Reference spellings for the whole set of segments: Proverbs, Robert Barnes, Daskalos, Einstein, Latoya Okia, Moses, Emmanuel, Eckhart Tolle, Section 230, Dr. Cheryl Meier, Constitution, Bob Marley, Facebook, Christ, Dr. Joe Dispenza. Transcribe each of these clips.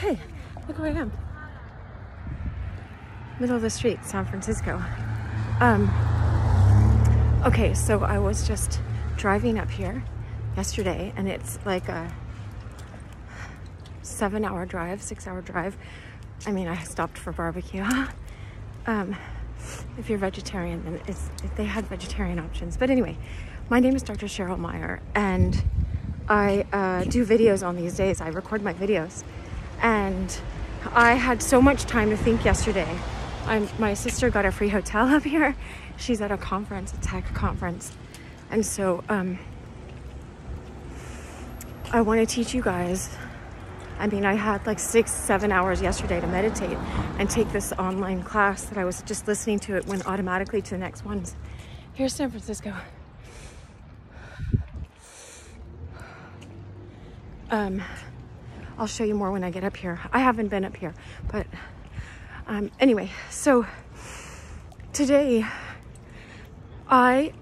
hey, look where I am. Middle of the street, San Francisco. Okay, so I was just driving up here yesterday, and it's like a 7 hour drive, 6 hour drive. I mean, I stopped for barbecue. If you're vegetarian, then they had vegetarian options. But anyway, my name is Dr. Cheryl Meier, and I do videos on these days. I record my videos, and I had so much time to think yesterday. My sister got a free hotel up here. She's at a conference, a tech conference. And so I want to teach you guys. I mean, I had like 6-7 hours yesterday to meditate and take this online class that I was just listening to. It went automatically to the next ones. Here's San Francisco. I'll show you more when I get up here. I haven't been up here, but anyway, so today I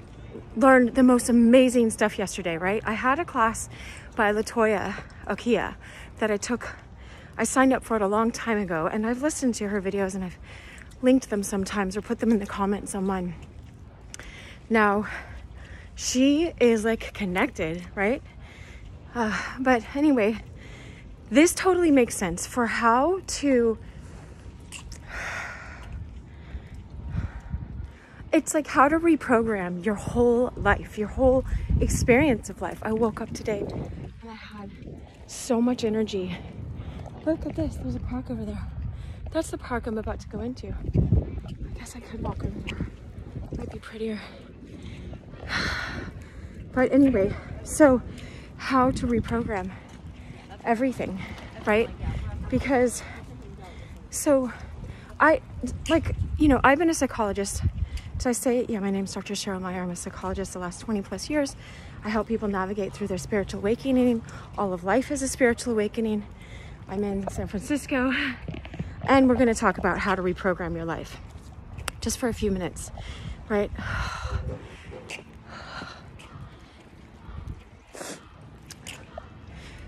learned the most amazing stuff yesterday, right? I had a class by Latoya Okia that I signed up for it a long time ago, and I've listened to her videos and I've linked them sometimes or put them in the comments on mine. Now, she is like connected, right? But anyway, this totally makes sense for how to, it's like how to reprogram your whole life, your whole experience of life. I woke up today and I had so much energy. Look at this, there's a park over there. That's the park I'm about to go into. I guess I could walk over there. Might be prettier. But anyway, so how to reprogram everything, right? Because, so I, like, you know, I've been a psychologist. Did I say, yeah, my name's Dr. Cheryl Meier. I'm a psychologist the last 20 plus years. I help people navigate through their spiritual awakening. All of life is a spiritual awakening. I'm in San Francisco, and we're going to talk about how to reprogram your life just for a few minutes, right?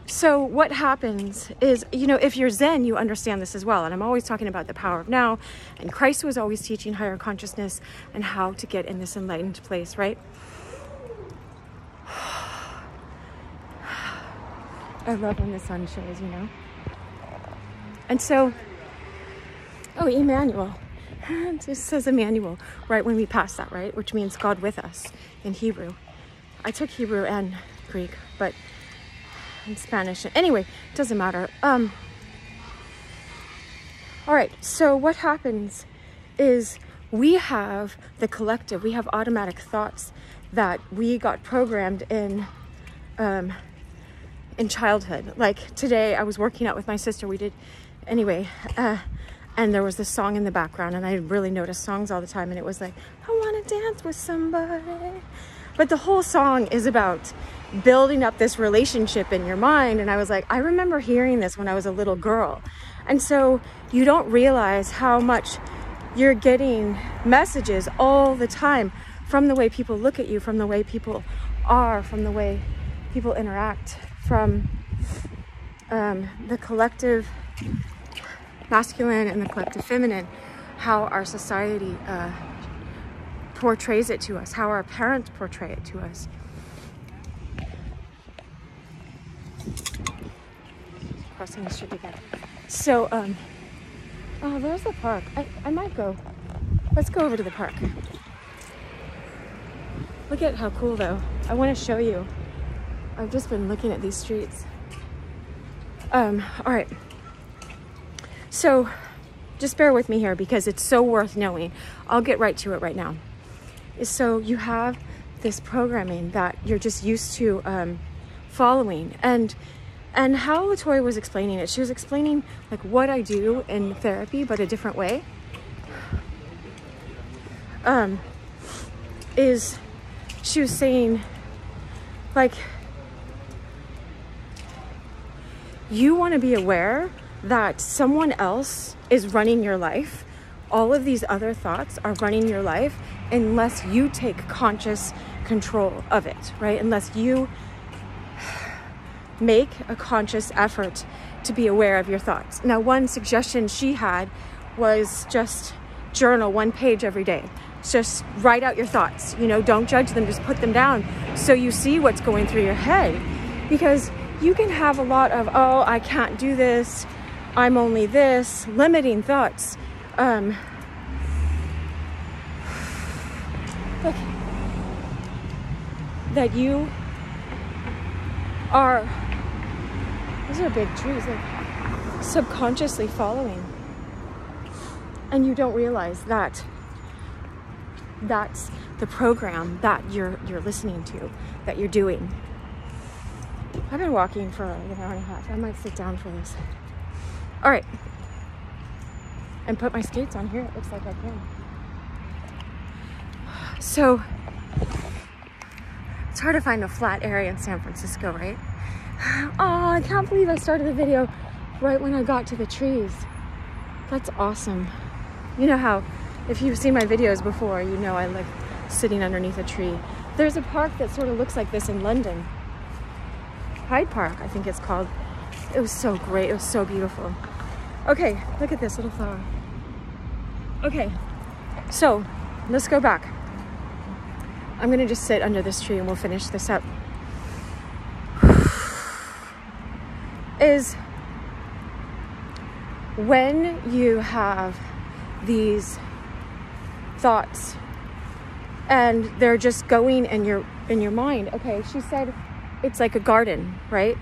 So what happens is, you know, if you're Zen, you understand this as well. And I'm always talking about the power of now, and Christ was always teaching higher consciousness and how to get in this enlightened place, right? I love when the sun shows, you know? And so, oh, Emmanuel. It says Emmanuel right when we pass that, right? Which means God with us in Hebrew. I took Hebrew and Greek, but... in Spanish. Anyway, it doesn't matter. All right, so what happens is we have the collective, we have automatic thoughts that we got programmed in childhood. Like today I was working out with my sister. We did, anyway, and there was this song in the background, and I really noticed songs all the time, and it was like, I want to dance with somebody. But the whole song is about building up this relationship in your mind. And I was like, I remember hearing this when I was a little girl. And so you don't realize how much you're getting messages all the time from the way people look at you, from the way people are, from the way people interact, from the collective masculine and the collective feminine, how our society portrays it to us, how our parents portray it to us. Crossing the street again. So, oh, there's the park. I might go. Let's go over to the park. Look at how cool, though. I want to show you. I've just been looking at these streets. All right. So, just bear with me here because it's so worth knowing. I'll get right to it right now. So, you have this programming that you're just used to following. And how Latoya was explaining it, she was explaining like what I do in therapy, but a different way, is she was saying like, you want to be aware that someone else is running your life. All of these other thoughts are running your life unless you take conscious control of it, right? Unless you make a conscious effort to be aware of your thoughts. Now, one suggestion she had was just journal one page every day. Just write out your thoughts. You know, don't judge them, just put them down so you see what's going through your head. Because you can have a lot of, oh, I can't do this, I'm only this, limiting thoughts. Okay. That you are, those are big trees, like subconsciously following. And you don't realize that that's the program that you're listening to, that you're doing. I've been walking for like an hour and a half. I might sit down for this. All right. And put my skates on here. It looks like I can. So it's hard to find a flat area in San Francisco, right? Oh, I can't believe I started the video right when I got to the trees. That's awesome. You know how, if you've seen my videos before, you know I like sitting underneath a tree. There's a park that sort of looks like this in London. Hyde Park, I think it's called. It was so great. It was so beautiful. Okay, look at this little flower. Okay, so let's go back. I'm going to just sit under this tree and we'll finish this up. Is when you have these thoughts and they're just going in your mind. Okay, she said it's like a garden, right?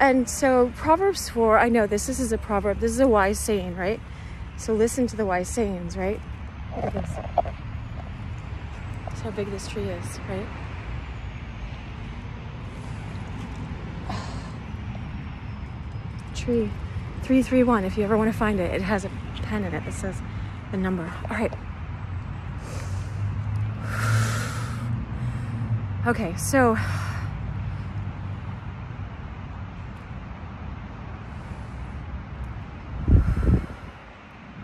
And so Proverbs 4, I know this is a proverb, this is a wise saying, right? So listen to the wise sayings, right? Look at this. That's how big this tree is, right? Tree 331, if you ever want to find it, it has a pen in it that says the number. All right. Okay, so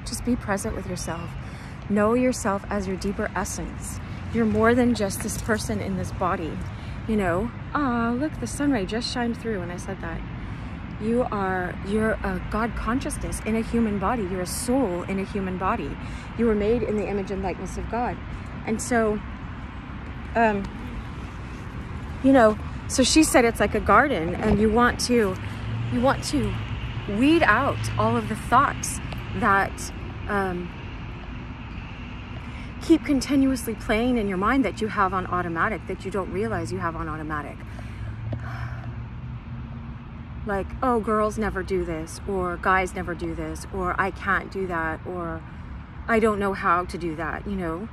just be present with yourself. Know yourself as your deeper essence. You're more than just this person in this body, you know? Ah, look, the sun ray just shined through when I said that. You're a God consciousness in a human body. You're a soul in a human body. You were made in the image and likeness of God. And so, you know, so she said it's like a garden, and you want to weed out all of the thoughts that keep continuously playing in your mind that you have on automatic, that you don't realize you have on automatic. Like, oh, girls never do this, or guys never do this, or I can't do that, or I don't know how to do that, you know?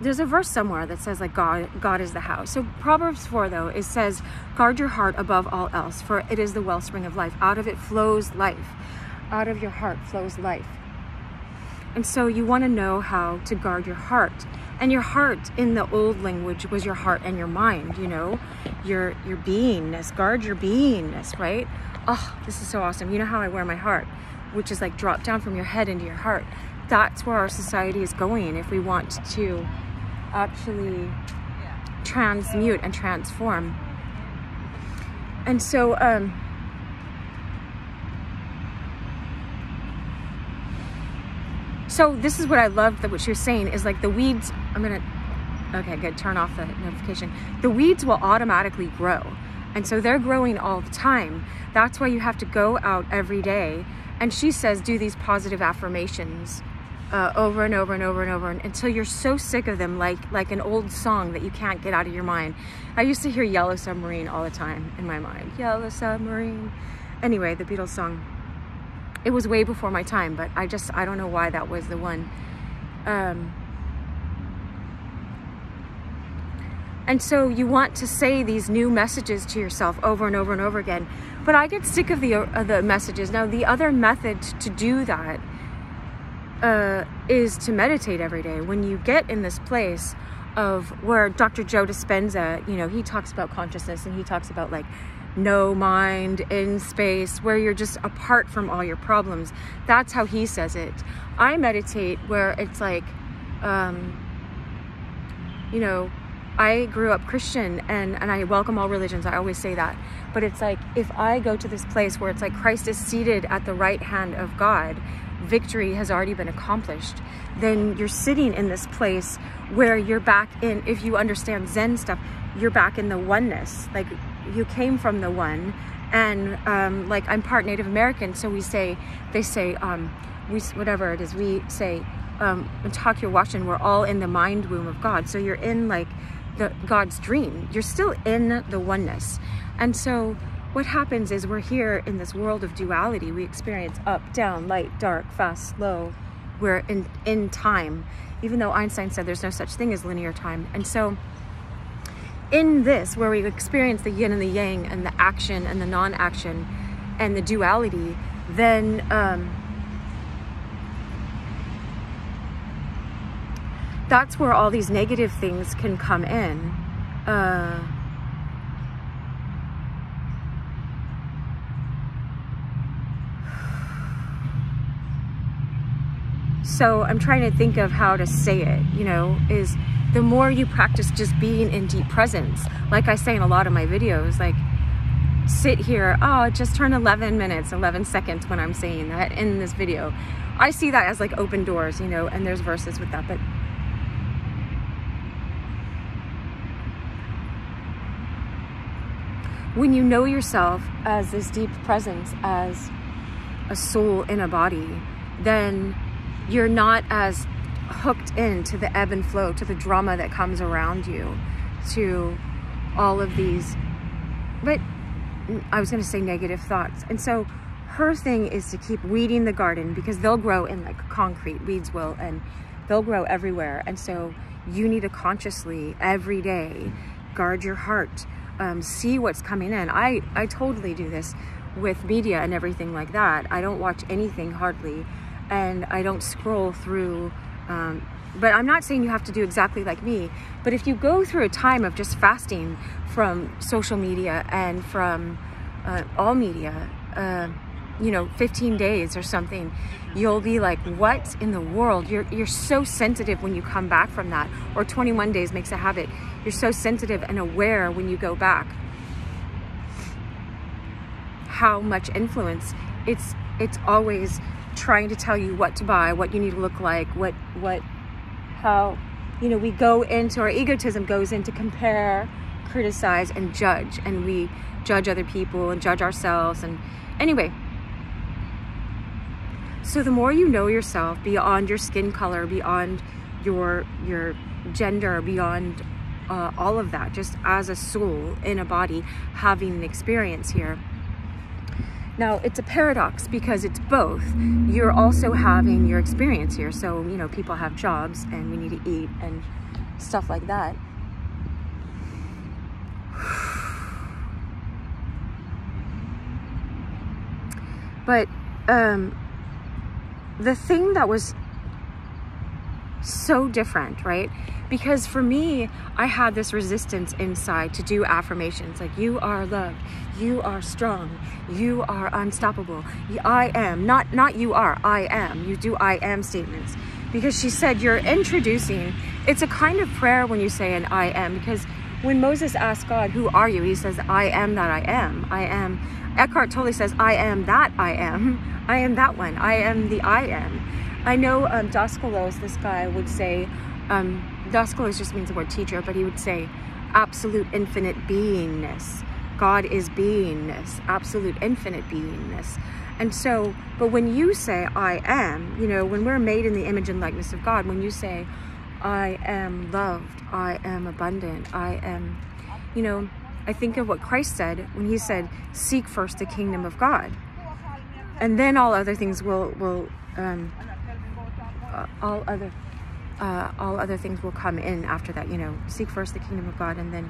There's a verse somewhere that says, like, God is the how. So Proverbs 4, though, it says, guard your heart above all else, for it is the wellspring of life. Out of it flows life. Out of your heart flows life. And so you want to know how to guard your heart. And your heart, in the old language, was your heart and your mind, you know? Your beingness. Guard your beingness, right? Oh, this is so awesome. You know how I wear my heart, which is like drop down from your head into your heart. That's where our society is going if we want to actually transmute and transform. And so, so this is what I loved, that what she was saying is like the weeds, okay, good, turn off the notification. The weeds will automatically grow. And so they're growing all the time. That's why you have to go out every day. And she says, do these positive affirmations over and over and over and over until you're so sick of them, like an old song that you can't get out of your mind. I used to hear Yellow Submarine all the time in my mind. Yellow Submarine. Anyway, the Beatles song. It was way before my time, but I don't know why that was the one. And so you want to say these new messages to yourself over and over and over again. But I get sick of the messages. Now, the other method to do that is to meditate every day. When you get in this place of where Dr. Joe Dispenza, you know, he talks about consciousness, and he talks about like, no mind, in space, where you're just apart from all your problems. That's how he says it. I meditate where it's like, you know, I grew up Christian, and I welcome all religions. I always say that. But it's like, if I go to this place where it's like Christ is seated at the right hand of God, victory has already been accomplished, then you're sitting in this place where you're back in, if you understand Zen stuff, you're back in the oneness. Like, you came from the one. And like, I'm part Native American, so we say, they say, whatever it is, we say, Ntakyo Washin, we're all in the mind womb of God. So you're in like God's dream. You're still in the oneness. And so what happens is, we're here in this world of duality. We experience up, down, light, dark, fast, slow. We're in time, even though Einstein said there's no such thing as linear time. And so in this, where we experience the yin and the yang and the action and the non-action and the duality, then that's where all these negative things can come in. So I'm trying to think of how to say it, you know, is the more you practice just being in deep presence, like I say in a lot of my videos, like, sit here, oh, it just turned 11 minutes, 11 seconds when I'm saying that in this video. I see that as like open doors, you know, and there's verses with that, but when you know yourself as this deep presence, as a soul in a body, then you're not as hooked into the ebb and flow, to the drama that comes around you, to all of these, but I was going to say negative thoughts. And so her thing is to keep weeding the garden, because they'll grow in like concrete, weeds will, and they'll grow everywhere. And so you need to consciously every day guard your heart, see what's coming in. I totally do this with media and everything like that. I don't watch anything hardly, and I don't scroll through, but I'm not saying you have to do exactly like me, but if you go through a time of just fasting from social media and from all media, you know, 15 days or something, you'll be like, what in the world? You're so sensitive when you come back from that, or 21 days makes a habit. You're so sensitive and aware when you go back, how much influence. It's always trying to tell you what to buy, what you need to look like, how, you know, we go into, our egotism goes into compare, criticize, and judge, and we judge other people and judge ourselves. And anyway, so the more you know yourself beyond your skin color, beyond your gender, beyond all of that, just as a soul in a body having an experience here. Now, it's a paradox because it's both. You're also having your experience here. So, you know, people have jobs and we need to eat and stuff like that. But the thing that was so different, right? Because for me, I had this resistance inside to do affirmations like, you are loved, you are strong, you are unstoppable, I am, not you are, I am. You do I am statements, because she said you're introducing, it's a kind of prayer when you say an I am, because when Moses asked God, who are you? He says, I am that I am, I am. Eckhart Tolle says, I am that I am that one, I am the I am. I know Daskalos, this guy would say, Daskalos just means the word teacher, but he would say absolute infinite beingness. God is beingness, absolute infinite beingness. And so, but when you say I am, you know, when we're made in the image and likeness of God, when you say I am loved, I am abundant, I am, you know, I think of what Christ said when he said, seek first the kingdom of God, and then all other things all other things will come in after that, you know, seek first the kingdom of God, and then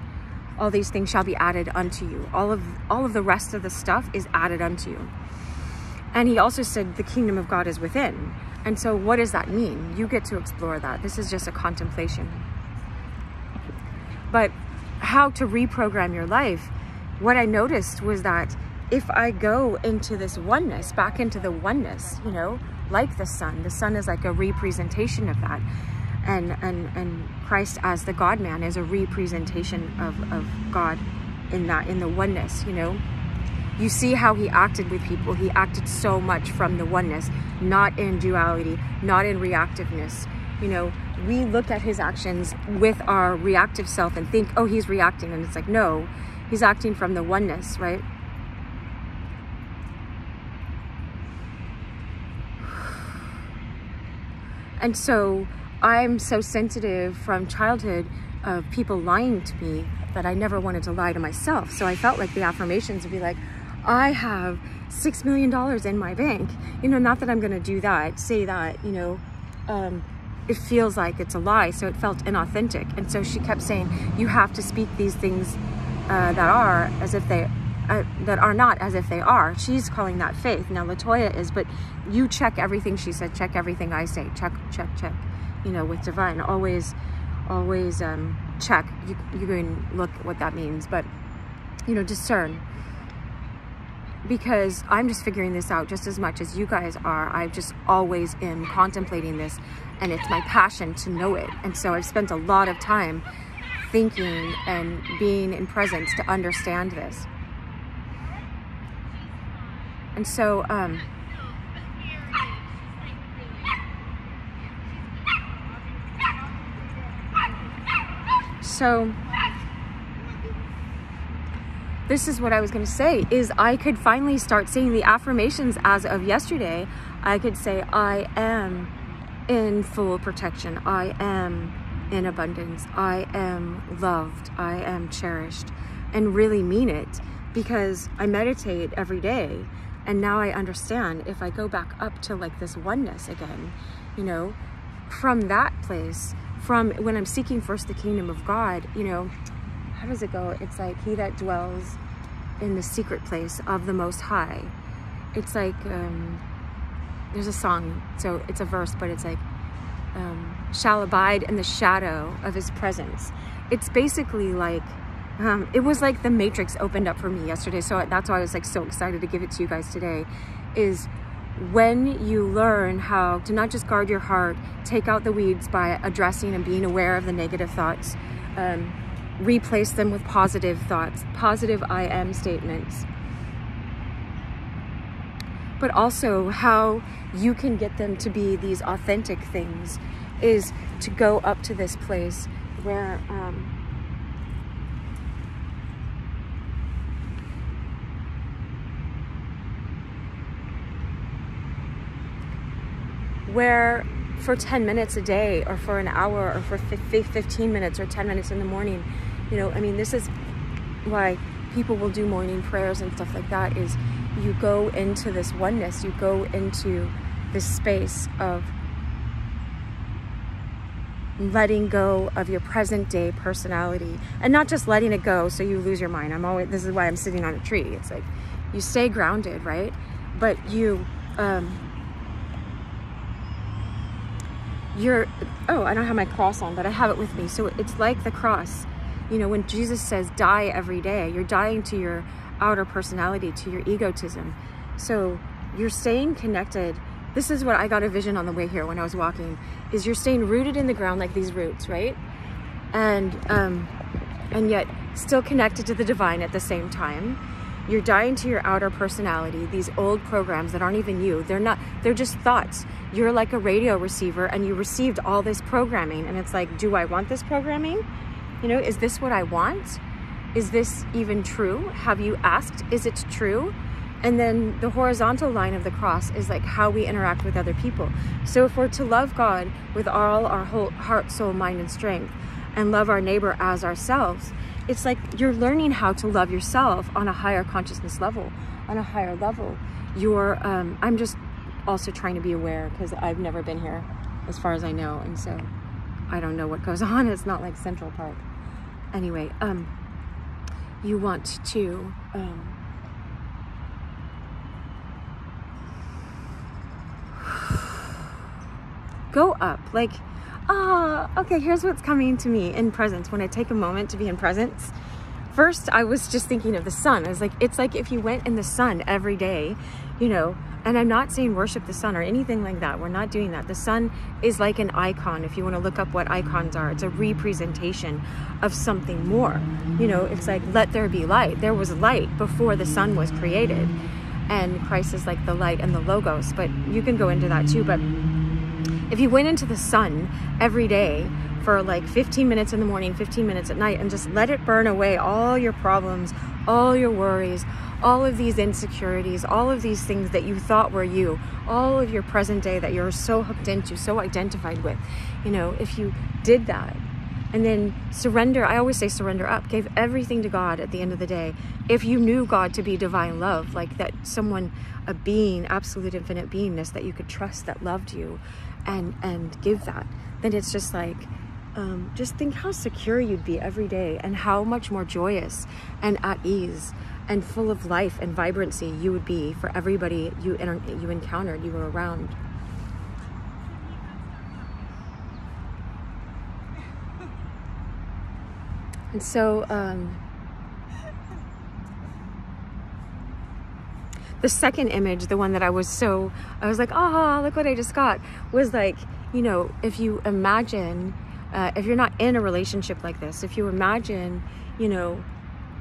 all these things shall be added unto you. All of the rest of the stuff is added unto you. And he also said the kingdom of God is within. And so what does that mean? You get to explore that. This is just a contemplation. But how to reprogram your life, what I noticed was that if I go into this oneness, back into the oneness, you know, like the sun is like a representation of that. and Christ as the God-man is a representation of God in that, in the oneness, you know. You see how he acted with people. He acted so much from the oneness, not in duality, not in reactiveness. You know, we look at his actions with our reactive self and think, oh, he's reacting. And it's like, no, he's acting from the oneness, right? And so I'm so sensitive from childhood of people lying to me that I never wanted to lie to myself. So I felt like the affirmations would be like, I have $6 million in my bank. You know, not that I'm going to do that, say that, you know, it feels like it's a lie. So it felt inauthentic. And so she kept saying, you have to speak these things that are not as if they are. She's calling that faith. Now Latoya is, but you check everything she said, check everything I say, check, check, check, you know, with divine, always, always check. You can look at what that means, but, you know, discern, because I'm just figuring this out just as much as you guys are. I just always am contemplating this, and it's my passion to know it. And so I've spent a lot of time thinking and being in presence to understand this. And so, this is what I was going to say, is I could finally start saying the affirmations as of yesterday. I could say, I am in full protection. I am in abundance. I am loved. I am cherished, and really mean it, because I meditate every day. And now I understand, if I go back up to like this oneness again, you know, from that place, from when I'm seeking first the kingdom of God, you know, how does it go? It's like, he that dwells in the secret place of the Most High. It's like, there's a song, so it's a verse, but it's like, shall abide in the shadow of his presence. It's basically like, it was like the Matrix opened up for me yesterday. So that's why I was like so excited to give it to you guys today, is when you learn how to not just guard your heart, take out the weeds by addressing and being aware of the negative thoughts, replace them with positive thoughts, positive I am statements, but also how you can get them to be these authentic things, is to go up to this place where, where for 10 minutes a day, or for an hour, or for 15 minutes, or 10 minutes in the morning, you know, I mean, this is why people will do morning prayers and stuff like that, is you go into this oneness, you go into this space of letting go of your present day personality, and not just letting it go so you lose your mind. This is why I'm sitting on a tree. It's like, you stay grounded, right? But you, oh, I don't have my cross on, but I have it with me. So it's like the cross, you know, when Jesus says die every day, you're dying to your outer personality, to your egotism. So you're staying connected. This is what I got a vision on the way here when I was walking, is you're staying rooted in the ground, like these roots, right? And yet still connected to the divine at the same time. You're dying to your outer personality, these old programs that aren't even you. They're not, they're just thoughts. You're like a radio receiver, and you received all this programming, and it's like, do I want this programming? You know, is this what I want? Is this even true? Have you asked, is it true? And then the horizontal line of the cross is like how we interact with other people. So if we're to love God with all our whole heart, soul, mind, and strength, and love our neighbor as ourselves, it's like you're learning how to love yourself on a higher consciousness level, on a higher level. You're, I'm just also trying to be aware, because I've never been here as far as I know. And so I don't know what goes on. It's not like Central Park. Anyway, you want to, go up, like, okay, here's what's coming to me in presence. When I take a moment to be in presence, first I was just thinking of the sun. I was like, it's like if you went in the sun every day, you know, And I'm not saying worship the sun or anything like that. We're not doing that. The sun is like an icon. If you want to look up what icons are, it's a representation of something more. You know, it's like, let there be light. There was light before the sun was created. And Christ is like the light and the logos. But you can go into that too. But if you went into the sun every day for like 15 minutes in the morning, 15 minutes at night, and just let it burn away all your problems, all your worries, all of these insecurities, all of these things that you thought were you, all of your present day that you're so hooked into, so identified with, you know, if you did that and then surrender, I always say surrender up, gave everything to God at the end of the day. If you knew God to be divine love, like that someone, a being, absolute infinite beingness that you could trust, that loved you and give that, then it's just like, just think how secure you'd be every day and how much more joyous and at ease and full of life and vibrancy you would be for everybody you encountered, you were around. And so the second image, the one that I was like, ah, look what I just got, was like, you know, if you imagine, if you're not in a relationship like this, if you imagine, you know,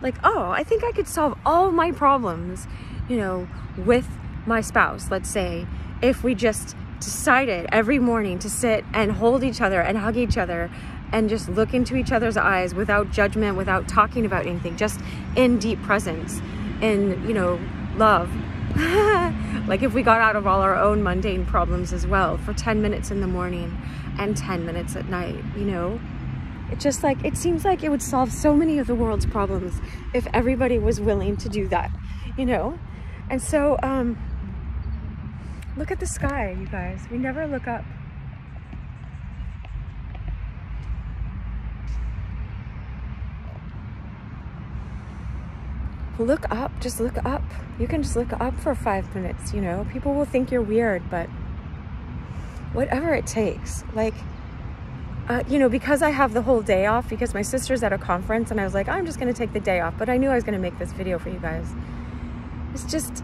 like, oh, I think I could solve all my problems, you know, with my spouse, let's say, if we just decided every morning to sit and hold each other and hug each other and just look into each other's eyes without judgment, without talking about anything, just in deep presence, in, you know, love. Like if we got out of all our own mundane problems as well for 10 minutes in the morning and 10 minutes at night, you know? It just like, it seems like it would solve so many of the world's problems if everybody was willing to do that, you know? And so, look at the sky, you guys. We never look up. Look up, just look up. You can just look up for 5 minutes, you know? People will think you're weird, but whatever it takes, like, you know, because I have the whole day off, because my sister's at a conference and I was like, I'm just going to take the day off, but I knew I was going to make this video for you guys. It's just,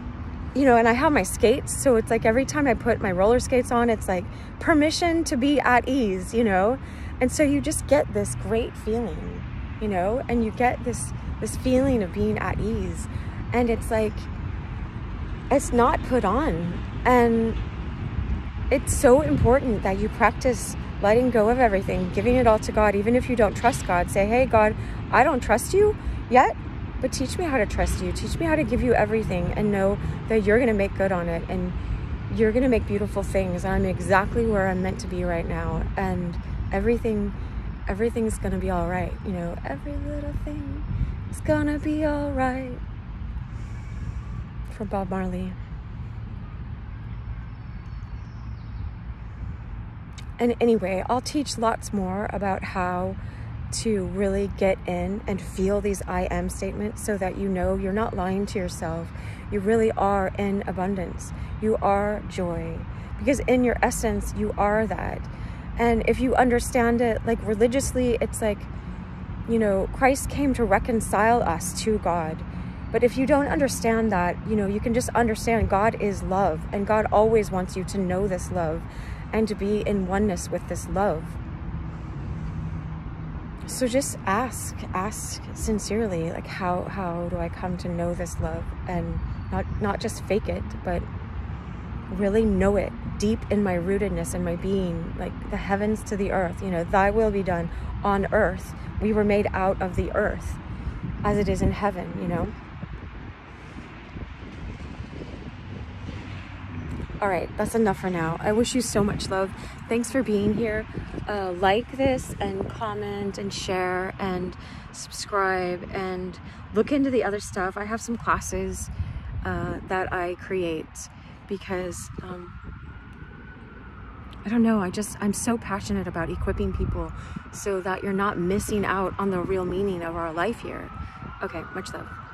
you know, and I have my skates, so it's like every time I put my roller skates on, it's like permission to be at ease, you know? And so you just get this great feeling, you know, and you get this feeling of being at ease, and it's like, it's not put on. And it's so important that you practice letting go of everything, giving it all to God, even if you don't trust God. Say, hey, God, I don't trust you yet, but teach me how to trust you. Teach me how to give you everything and know that you're going to make good on it and you're going to make beautiful things. I'm exactly where I'm meant to be right now, and everything's going to be all right. You know, every little thing is going to be all right. From Bob Marley. And anyway, I'll teach lots more about how to really get in and feel these I am statements so that you know you're not lying to yourself. You really are in abundance. You are joy. Because in your essence, you are that. And if you understand it, like religiously, it's like, you know, Christ came to reconcile us to God. But if you don't understand that, you know, you can just understand God is love. And God always wants you to know this love and to be in oneness with this love. So just ask sincerely, like how do I come to know this love, and not just fake it, but really know it deep in my rootedness and my being, like the heavens to the earth, you know, thy will be done on earth. We were made out of the earth as it is in heaven, you know? All right, that's enough for now. I wish you so much love. Thanks for being here. Like this and comment and share and subscribe and look into the other stuff. I have some classes that I create because, I don't know, I'm so passionate about equipping people so that you're not missing out on the real meaning of our life here. Okay, much love.